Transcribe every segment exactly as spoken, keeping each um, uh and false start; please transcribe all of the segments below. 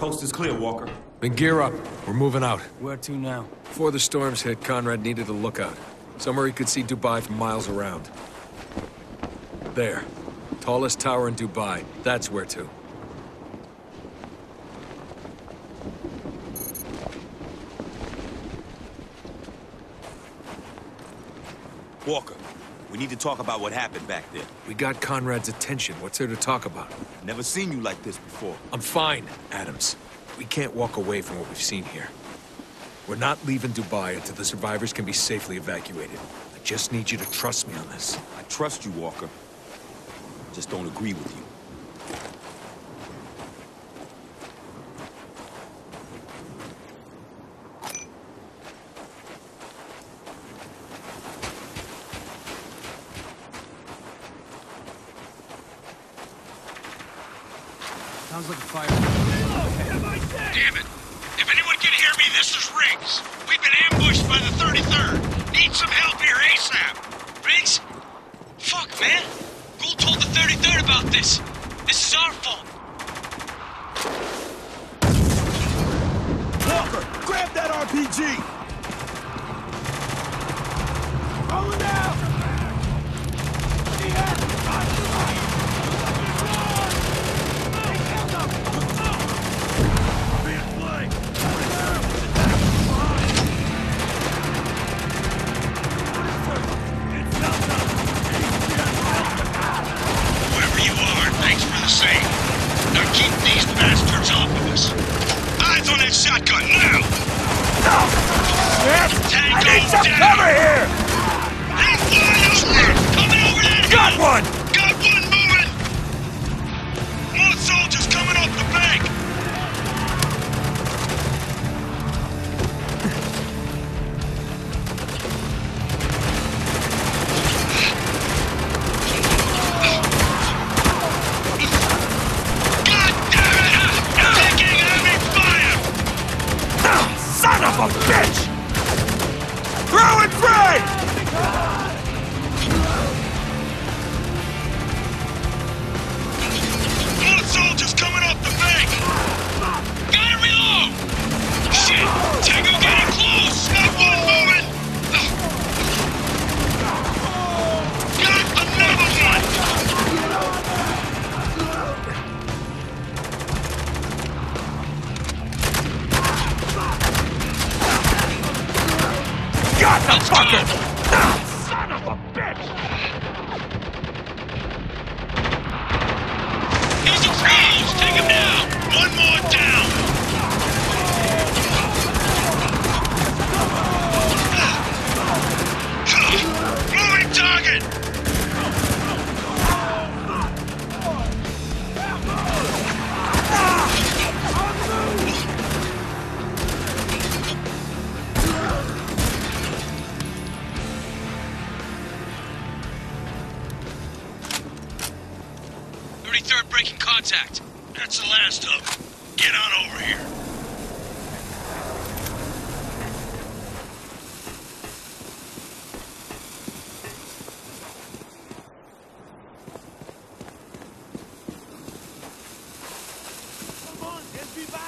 Coast is clear, Walker. Then gear up. We're moving out. Where to now? Before the storms hit, Conrad needed a lookout. Somewhere he could see Dubai from miles around. There. Tallest tower in Dubai. That's where to. Walker, we need to talk about what happened back there. We got Conrad's attention. What's there to talk about? Never seen you like this before. I'm fine, Adams. We can't walk away from what we've seen here. We're not leaving Dubai until the survivors can be safely evacuated. I just need you to trust me on this. I trust you, Walker. Just don't agree with you. Sounds like a fire. Damn it! If anyone can hear me, this is Riggs. We've been ambushed by the thirty-third. Need some help here ASAP. Riggs? Fuck, man. Gould told the thirty-third about this. This is our fault. Walker, grab that R P G. Roll it out! thirty-third breaking contact. That's the last of them. Get on over here. Come on, let's be back.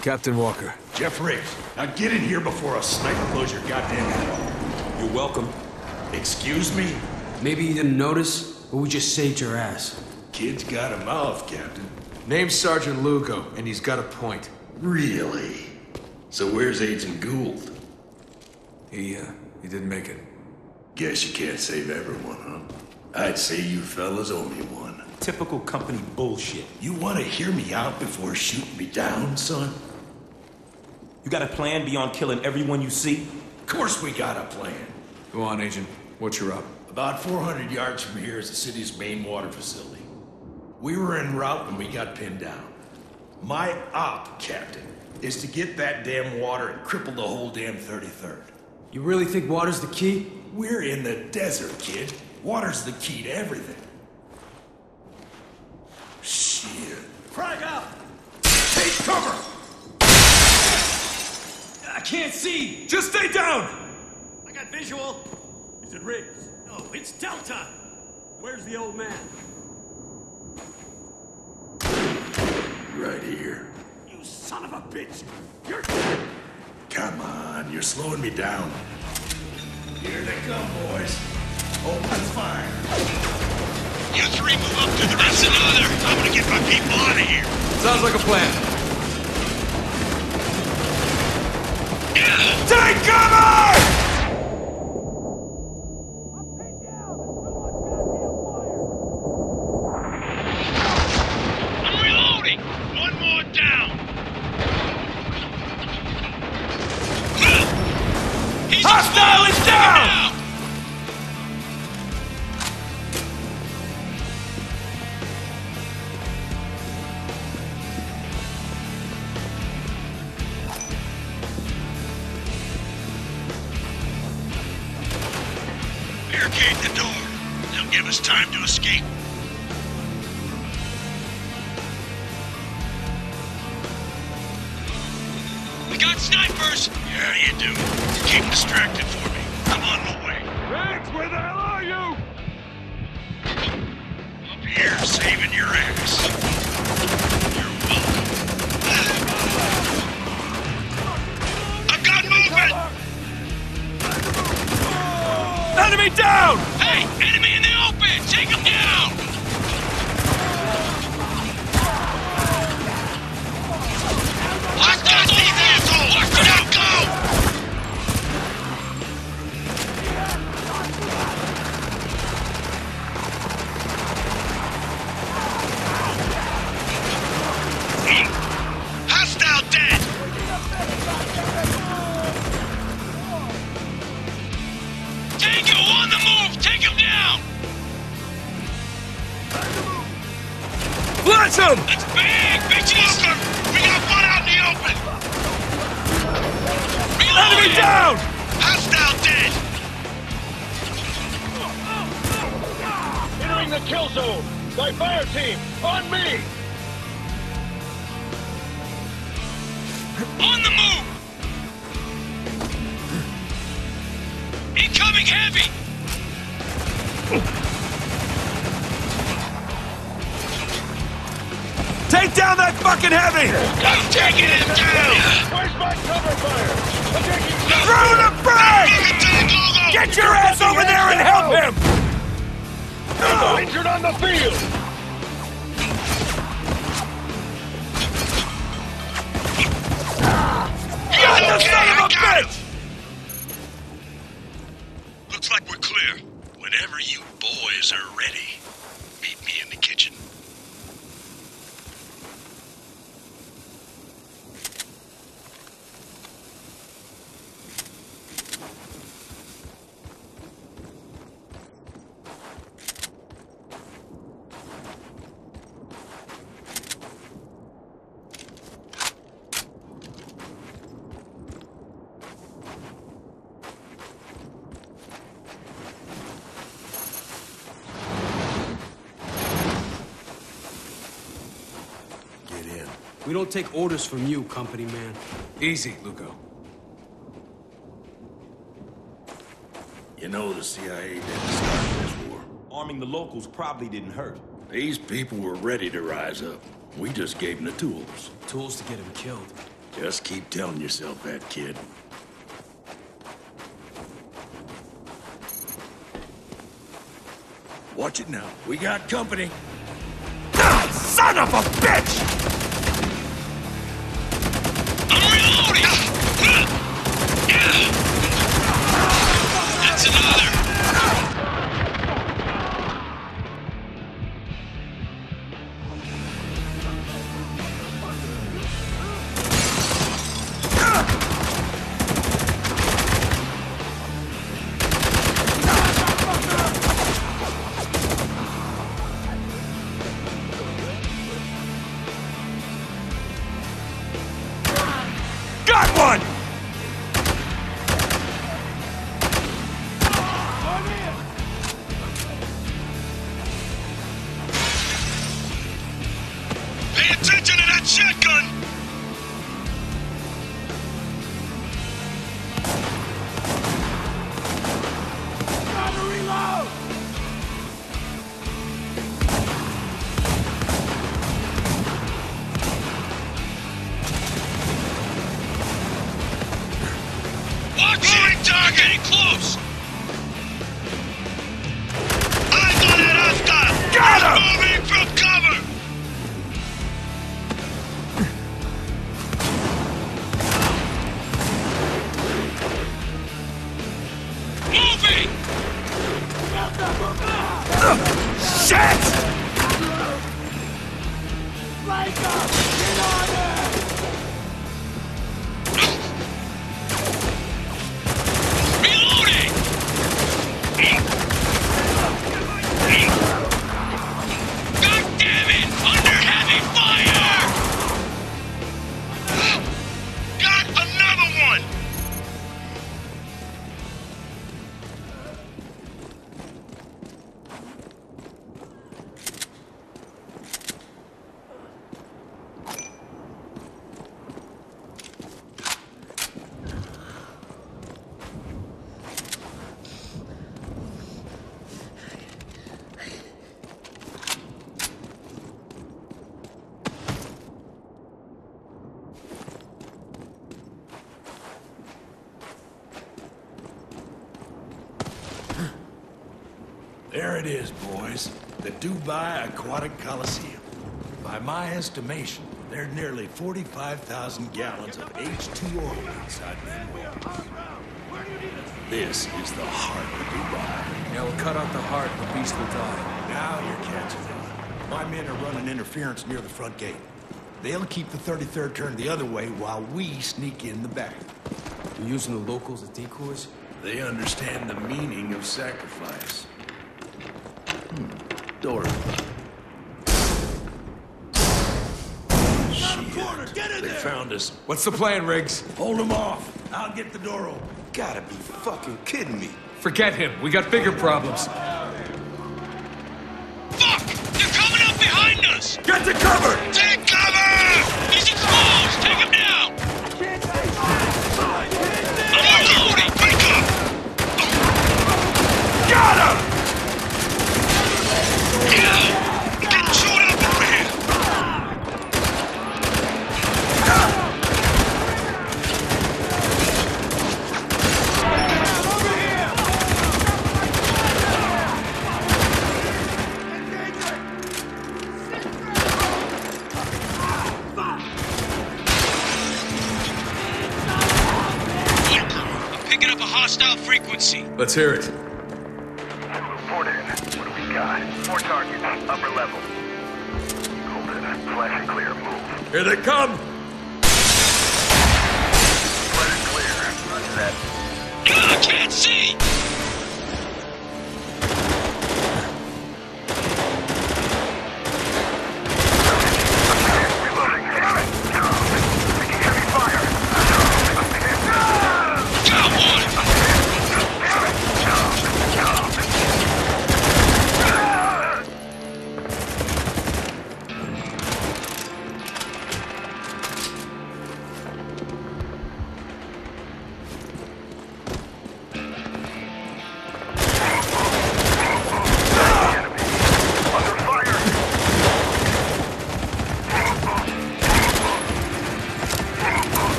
Captain Walker. Jeff Riggs. Now get in here before a sniper blows your goddamn head off. You're welcome. Excuse me? Maybe you didn't notice, but we just saved your ass. Kid's got a mouth, Captain. Name's Sergeant Lugo, and he's got a point. Really? So where's Agent Gould? He, uh, he didn't make it. Guess you can't save everyone, huh? I'd say you fellas owe me one. Typical company bullshit. You want to hear me out before shooting me down, son? You got a plan beyond killing everyone you see? Of course we got a plan. Go on, Agent. What's your up? About four hundred yards from here is the city's main water facility. We were en route when we got pinned down. My op, Captain, is to get that damn water and cripple the whole damn thirty-third. You really think water's the key? We're in the desert, kid. Water's the key to everything. Shit. Frag up! Take cover! I can't see! Just stay down! I got visual. Is it Riggs? No, it's Delta! Where's the old man? Right here. You son of a bitch! You're dead! Come on, you're slowing me down. Here they come, boys. Open fire. You three move up to the rest of the other. I'm gonna get my people out of here. Sounds like a plan. Yeah. Take cover! We don't take orders from you, company man. Easy, Lugo. You know the C I A didn't start this war. Arming the locals probably didn't hurt. These people were ready to rise up. We just gave them the tools. Tools to get them killed. Just keep telling yourself that, kid. Watch it now. We got company. Ah, son of a bitch! Attention to that shotgun! Shit! There it is, boys. The Dubai Aquatic Coliseum. By my estimation, there are nearly forty-five thousand gallons of H two O outside Manuel. This is the heart of Dubai. Now we'll cut out the heart, the beast will die. Now you're catching up. My men are running interference near the front gate. They'll keep the thirty-third turned the other way while we sneak in the back. You're using the locals as decoys? They understand the meaning of sacrifice. Door. Shit. Get in they there. Found us. What's the plan, Riggs? Hold him off. I'll get the door open. Gotta be fucking kidding me. Forget him. We got bigger problems. Fuck! They're coming up behind us! Get to cover! Take cover! He's exposed! Take him down! I'm reloading! Wake up! Got him! Let's hear it. Report in. What do we got? Four targets, upper level. Hold it. Flash and clear. Move. Here they come! Flash and clear. Roger that. I can't see!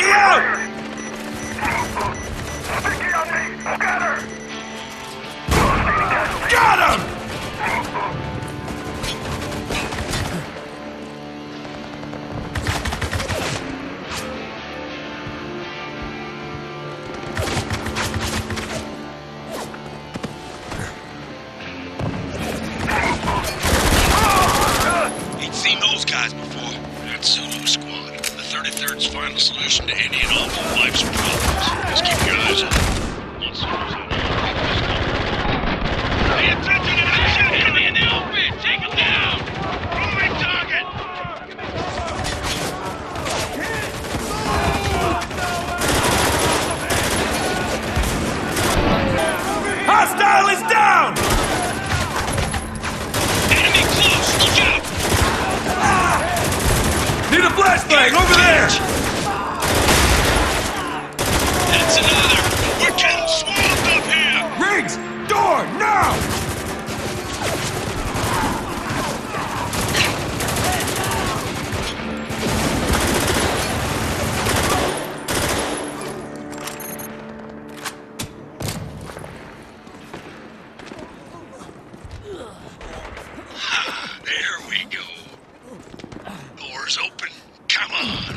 Get out! Vicky on me! I've got her! Got him! Ain't seen those guys before. That's Zulu Squad. The thirty-third's final solution to any and all of life's problems. Just keep your eyes open. Once Zulu's in there, I'll pick this up. Pay attention to that shot enemy in the open! Take him down! Moving target! Hostile is down! Enemy close! Look out! Need a flashbang over there! That's another! We're getting swamped up here! Riggs! Door! Now! There we go. Door's open. Come on.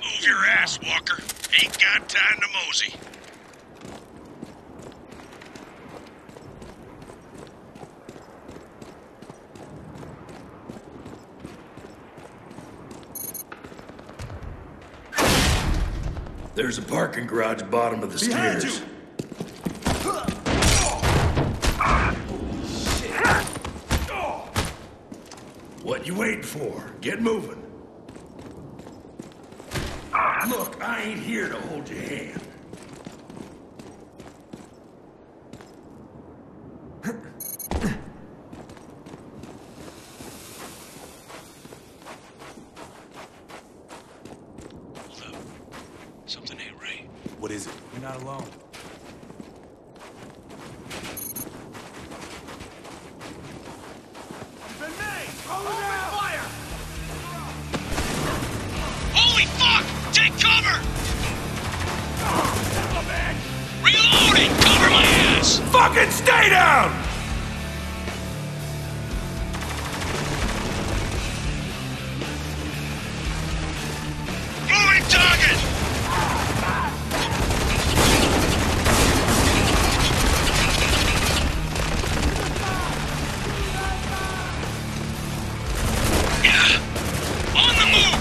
Move your ass, Walker. Ain't got time to mosey. There's a parking garage bottom of the Behind stairs. You. What you waiting for? Get moving. Look, I ain't here to hold your hand. Hold up. Something ain't right. What is it? You're not alone. Fucking stay down! Moving target! Yeah! On the move!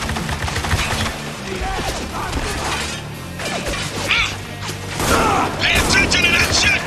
Uh, pay attention to that shit!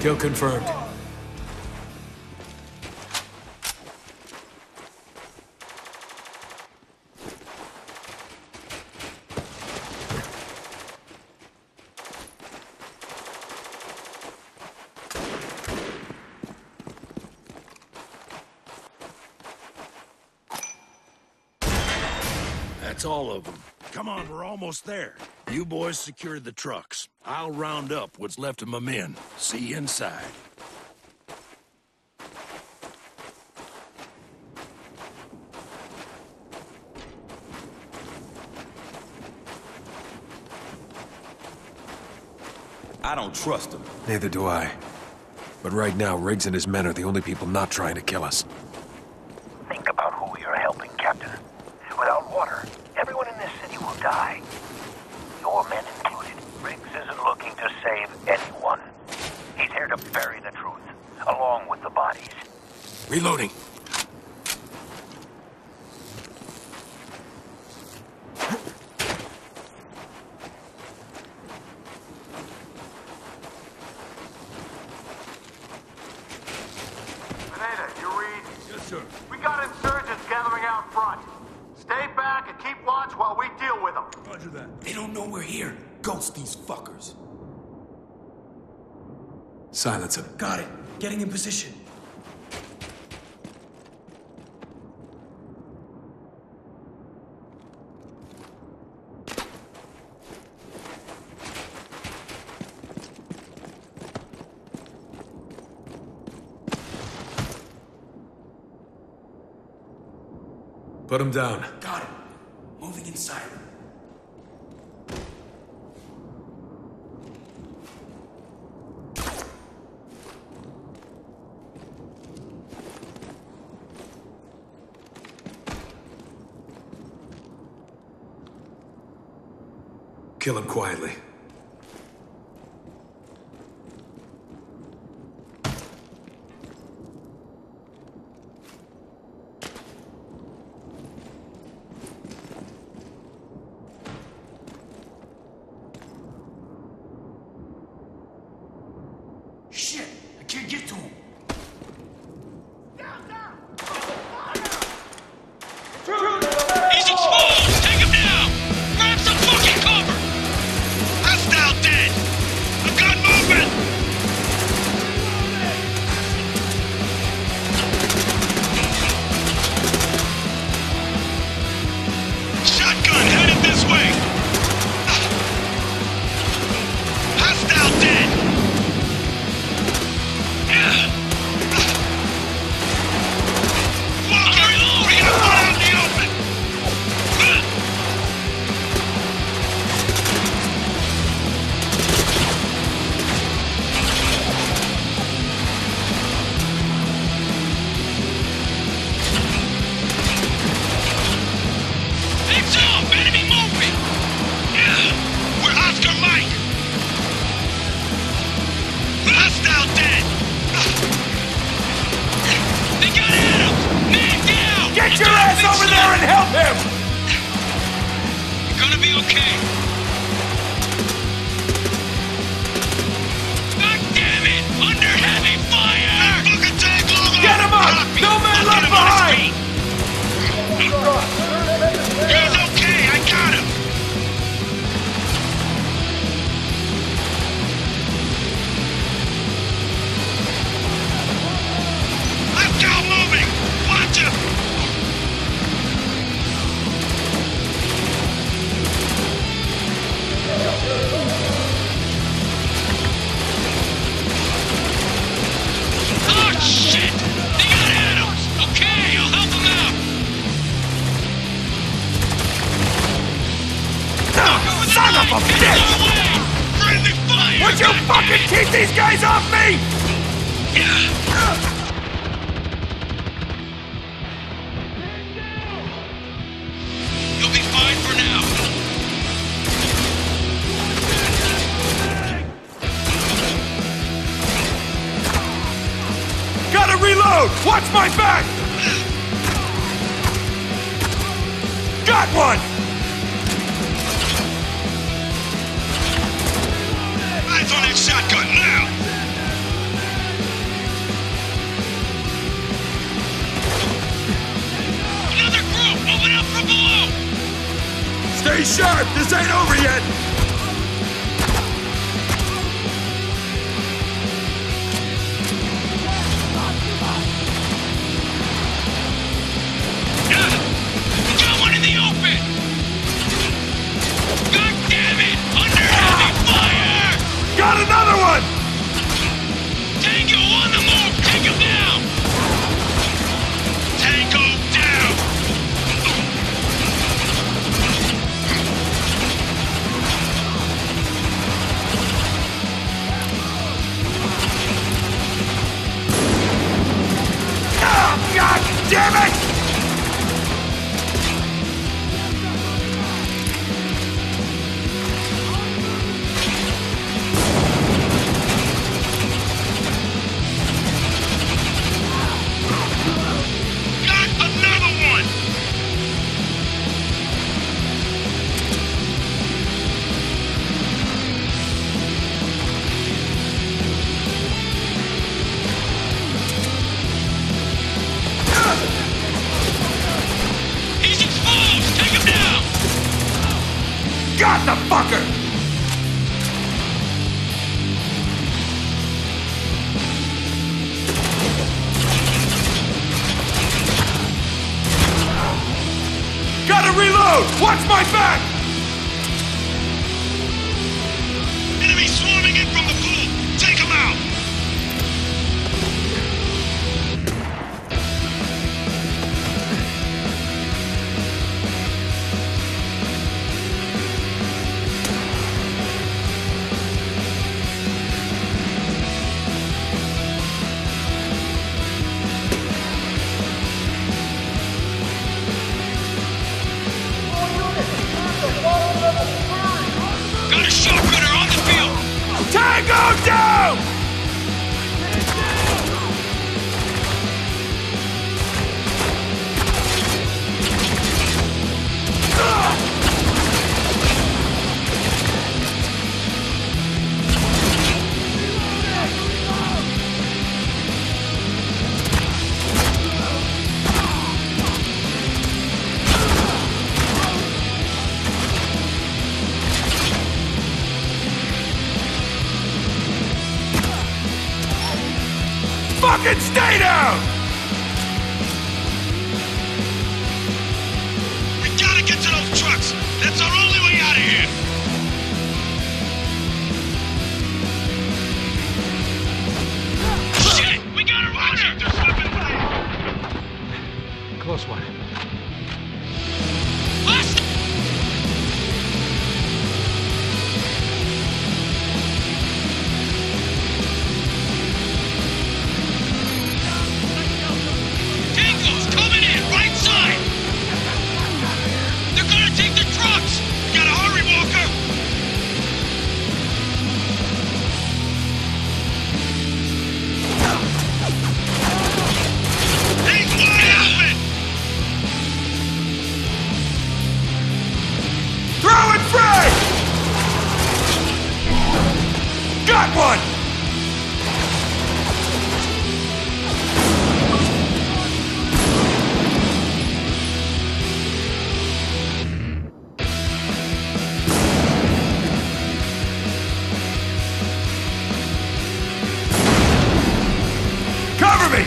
Kill confirmed. That's all of them. Come on, we're almost there. You boys secured the trucks. I'll round up what's left of my men. See you inside. I don't trust them. Neither do I. But right now, Riggs and his men are the only people not trying to kill us. Think about who you're helping, Captain. Without water, everyone in this city will die. Your men included. Riggs isn't looking to save anyone. He's here to bury the truth, along with the bodies. Reloading. Silence him. Got it. Getting in position. Put him down. Got it. Moving inside. Kill him quietly. Shit! I can't get to him! Down, down! He's exposed! Take him down! Grab some fucking cover! Now dead! I've got movement! Shotgun headed this way! Hostile dead! Walker, we have one out in the open! Get your ass over there and help him! You're gonna be okay. God damn it! Under heavy fire! Fucking tank logo! Get him up! No man left behind! He's okay, I got him! Left out moving! Watch him! Oh shit! They got Adams! Okay, I'll help him out! Oh, son of a bitch! Friendly fire! Would you fucking keep these guys off me?! Yeah. Watch my back! Got one! Eyes on that shotgun now! Stay sharp! This ain't over yet! Watch my back! Enemy swarming in from the pool! Take him out! Fucking stay down! We gotta get to those trucks! That's our only way out of here! Shit! We got a runner! There's nothing left! Close one.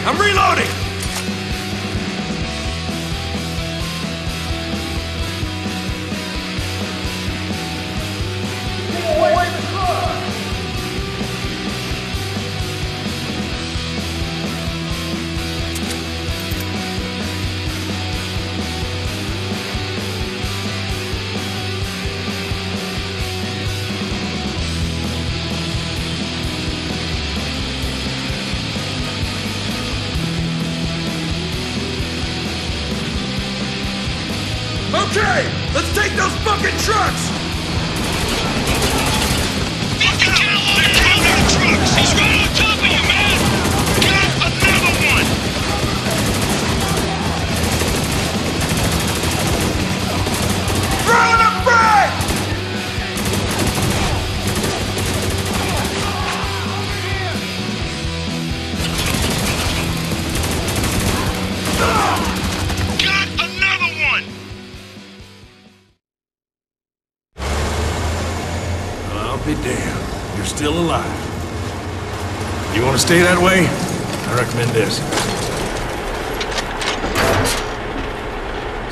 I'm reloading! Get away from the car! Be damned. You're still alive. You want to stay that way? I recommend this.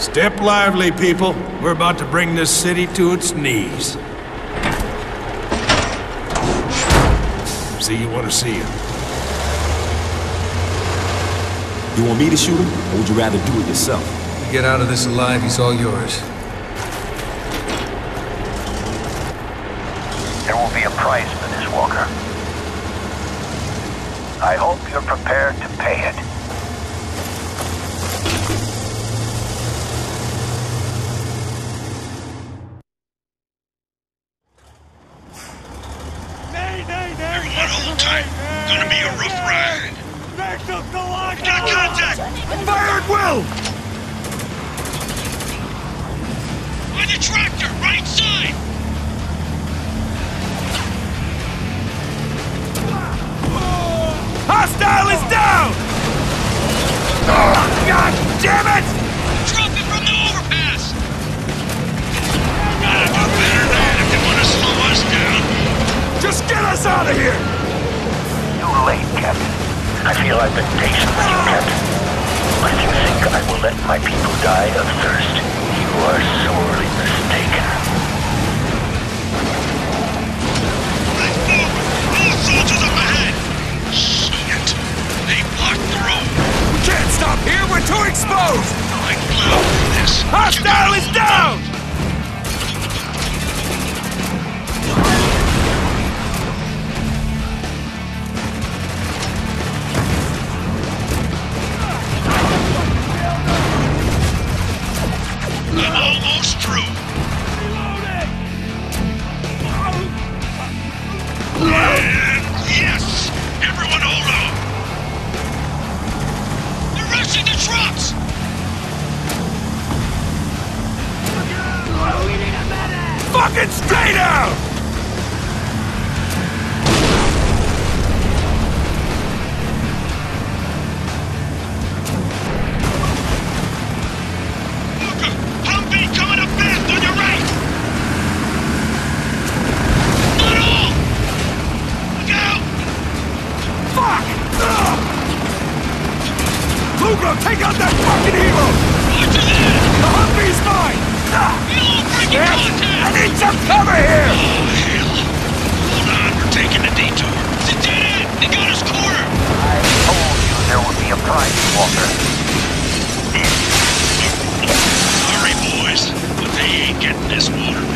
Step lively, people. We're about to bring this city to its knees. See, you want to see him. You want me to shoot him, or would you rather do it yourself? You get out of this alive, he's all yours. There will be a price for this, Walker. I hope you're prepared to pay it. This water.